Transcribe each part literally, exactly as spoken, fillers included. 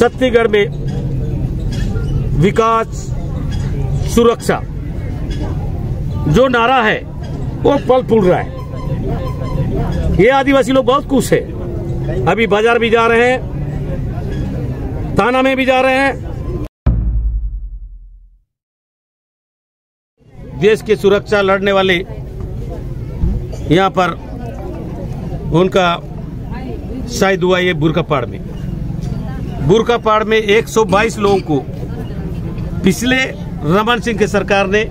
छत्तीसगढ़ में विकास सुरक्षा जो नारा है वो पल फूल रहा है। ये आदिवासी लोग बहुत खुश है, अभी बाजार भी जा रहे हैं, थाना में भी जा रहे हैं। देश की सुरक्षा लड़ने वाले यहाँ पर उनका शायद हुआ ये बुरकापाड़ में बुरकापाड़ में एक सौ बाईस लोगों को पिछले रमन सिंह की सरकार ने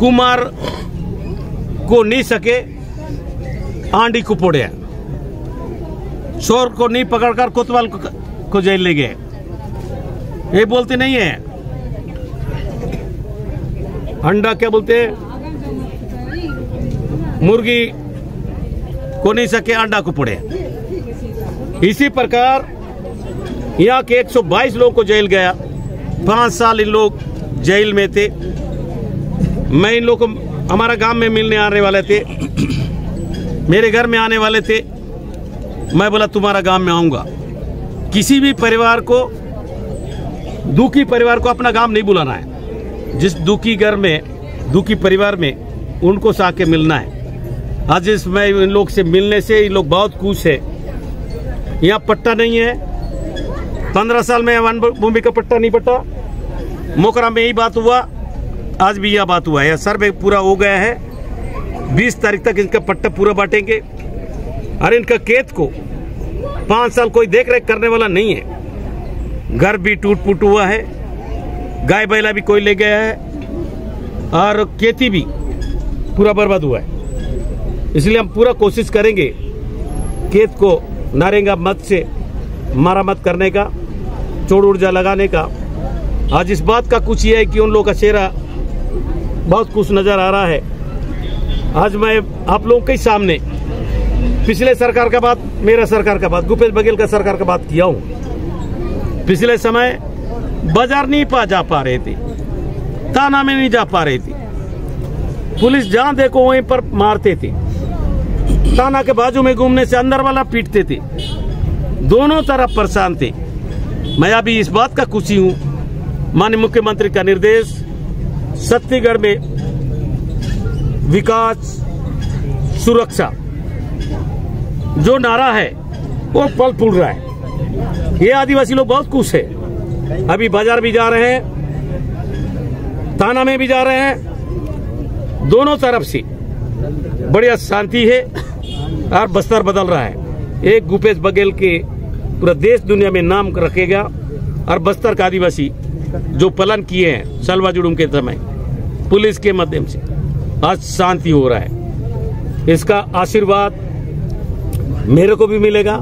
कुमार को नहीं सके आंडी को पोड़े, शोर को नहीं पकड़कर कोतवाल को जेल ले गए। ये बोलते नहीं है अंडा क्या बोलते हैं, मुर्गी को नहीं सके अंडा को पड़े। इसी प्रकार यहाँ के एक सौ बाईस लोगों को जेल गया, पांच साल इन लोग जेल में थे। मैं इन लोगों को हमारा गांव में मिलने आने वाले थे, मेरे घर में आने वाले थे। मैं बोला तुम्हारा गांव में आऊंगा। किसी भी परिवार को, दुखी परिवार को अपना गांव नहीं बुलाना है। जिस दुखी घर में, दुखी परिवार में उनको साके मिलना है। आज इस मैं इन लोग से मिलने से इन लोग बहुत खुश है। यहाँ पट्टा नहीं है, पंद्रह साल में वन भूमि का पट्टा नहीं पट्टा। मोकरा में यही बात हुआ, आज भी यह बात हुआ है। सर्वे पूरा हो गया है, बीस तारीख तक इनका पट्टा पूरा बांटेंगे। अरे इनका खेत को पाँच साल कोई देख रेख करने वाला नहीं है। घर भी टूट फूट हुआ है, गाय बैला भी कोई ले गया है और खेती भी पूरा बर्बाद हुआ है। इसलिए हम पूरा कोशिश करेंगे खेत को नारेंगा मत से मारा मत करने का, चोड़ ऊर्जा लगाने का। आज इस बात का कुछ ये है कि उन लोगों का चेहरा बहुत कुछ नज़र आ रहा है। आज मैं आप लोगों के सामने पिछले सरकार का बात, मेरा सरकार का बात, भूपेश बघेल का सरकार का बात किया हूँ। पिछले समय बाजार नहीं पा जा पा रहे थे, थाना में नहीं जा पा रहे थे, पुलिस जहां देखो वहीं पर मारते थे, थाना के बाजू में घूमने से अंदर वाला पीटते थे, दोनों तरफ परेशान थे। मैं अभी इस बात का खुशी हूं, माननीय मुख्यमंत्री का निर्देश छत्तीसगढ़ में विकास सुरक्षा जो नारा है वो पल फूल रहा है। ये आदिवासी लोग बहुत खुश है, अभी बाजार भी जा रहे हैं, थाना में भी जा रहे हैं। दोनों तरफ से बढ़िया शांति है और बस्तर बदल रहा है। एक भूपेश बघेल के पूरा देश दुनिया में नाम रखेगा। और बस्तर का आदिवासी जो पलन किए हैं सलवा जुड़ूम के समय पुलिस के माध्यम से, आज शांति हो रहा है। इसका आशीर्वाद मेरे को भी मिलेगा,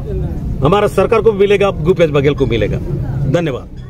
हमारा सरकार को भी मिलेगा, भूपेश बघेल को मिलेगा। धन्यवाद।